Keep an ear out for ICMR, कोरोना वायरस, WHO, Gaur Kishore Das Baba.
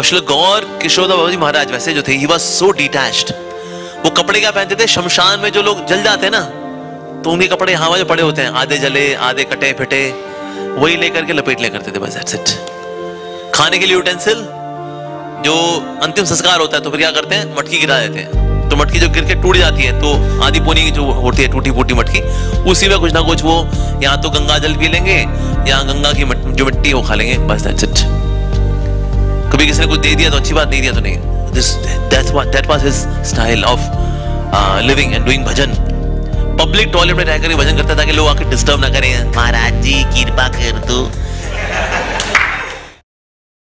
अब श्लोक गौर किशोर दास बाबा जी महाराज वैसे जो थे ही वॉज सो डिटैच्ड। वो कपड़े क्या पहनते थे? शमशान में जो लोग जल जाते हैं ना तो उनके कपड़े यहाँ जो पड़े होते हैं, आधे जले आधे कटे फिटे, वही लेकर के लपेट ले करते थे बस, दैट्स इट। खाने के लिए यूटेंसिल, जो अंतिम संस्कार होता है तो फिर क्या करते हैं, मटकी गिरा देते हैं। तो मटकी जो गिर के टूट जाती है तो आधी पोनी जो होती है टूटी फूटी मटकी, उसी में कुछ ना कुछ वो या तो गंगा जल पी लेंगे या गंगा की जो मिट्टी वो खा लेंगे, बस दैट्स इट। कभी किसी ने कुछ दे दिया तो अच्छी बात, नहीं दिया तो नहीं। That was his style of living and doing bhajan. Public toilet में रह कर भजन करता था कि लोग आके डिस्टर्ब ना करें। महाराज जी कृपा कर दो।